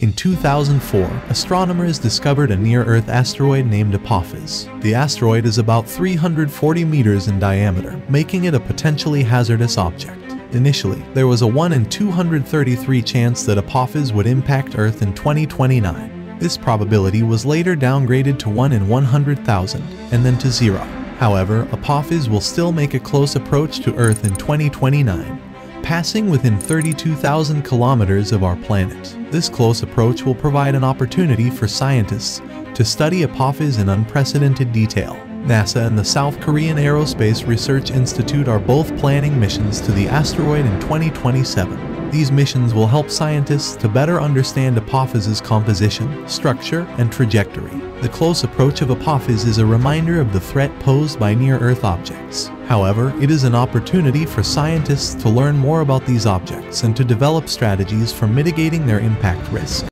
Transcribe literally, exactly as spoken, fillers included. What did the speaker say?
In two thousand four, astronomers discovered a near-Earth asteroid named Apophis. The asteroid is about three hundred forty meters in diameter, making it a potentially hazardous object. Initially, there was a one in two hundred thirty-three chance that Apophis would impact Earth in twenty twenty-nine. This probability was later downgraded to one in one hundred thousand, and then to zero. However, Apophis will still make a close approach to Earth in twenty twenty-nine. Passing within thirty-two thousand kilometers of our planet. This close approach will provide an opportunity for scientists to study Apophis in unprecedented detail. NASA and the South Korean Aerospace Research Institute are both planning missions to the asteroid in twenty twenty-seven. These missions will help scientists to better understand Apophis's composition, structure, and trajectory. The close approach of Apophis is a reminder of the threat posed by near-Earth objects. However, it is an opportunity for scientists to learn more about these objects and to develop strategies for mitigating their impact risk.